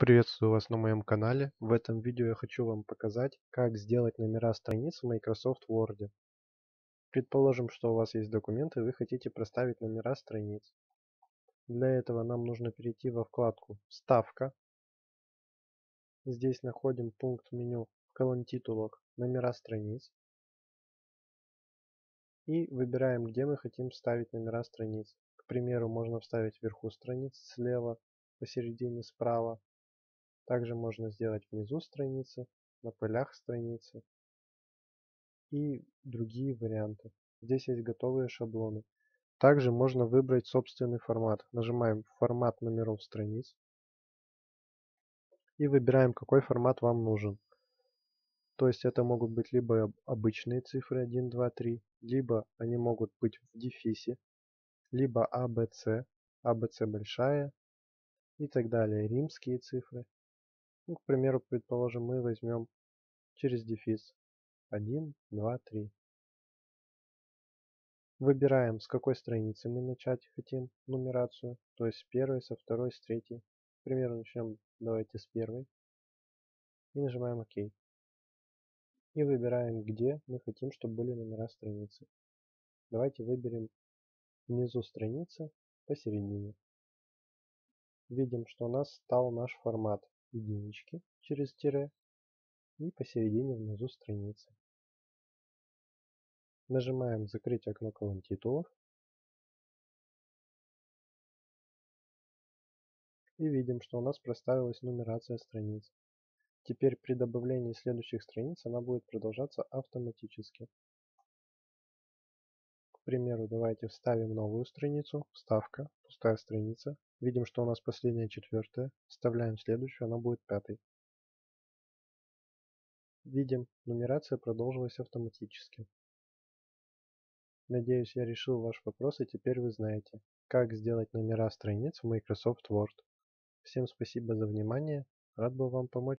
Приветствую вас на моем канале. В этом видео я хочу вам показать, как сделать номера страниц в Microsoft Word. Предположим, что у вас есть документы и вы хотите проставить номера страниц. Для этого нам нужно перейти во вкладку «Вставка». Здесь находим пункт меню в колонне «Титулок» «Номера страниц». И выбираем, где мы хотим вставить номера страниц. К примеру, можно вставить вверху страниц слева, посередине справа. Также можно сделать внизу страницы, на полях страницы и другие варианты. Здесь есть готовые шаблоны. Также можно выбрать собственный формат. Нажимаем «Формат номеров страниц» и выбираем, какой формат вам нужен. То есть это могут быть либо обычные цифры 1, 2, 3, либо они могут быть в дефисе, либо ABC большая и так далее, римские цифры. Ну, к примеру, предположим, мы возьмем через дефис 1, 2, 3. Выбираем, с какой страницы мы начать хотим нумерацию, то есть с первой, со второй, с третьей. К примеру, начнем, давайте, с первой. И нажимаем ОК. И выбираем, где мы хотим, чтобы были номера страницы. Давайте выберем внизу страницы, посередине. Видим, что у нас стал наш формат. Единички через тире и посередине внизу страницы. Нажимаем «Закрыть окно колонн титулов» и видим, что у нас проставилась нумерация страниц. Теперь при добавлении следующих страниц она будет продолжаться автоматически. К примеру, давайте вставим новую страницу, вставка, пустая страница. Видим, что у нас последняя четвертая. Вставляем следующую, она будет пятой. Видим, нумерация продолжилась автоматически. Надеюсь, я решил ваш вопрос, и теперь вы знаете, как сделать номера страниц в Microsoft Word. Всем спасибо за внимание, рад был вам помочь.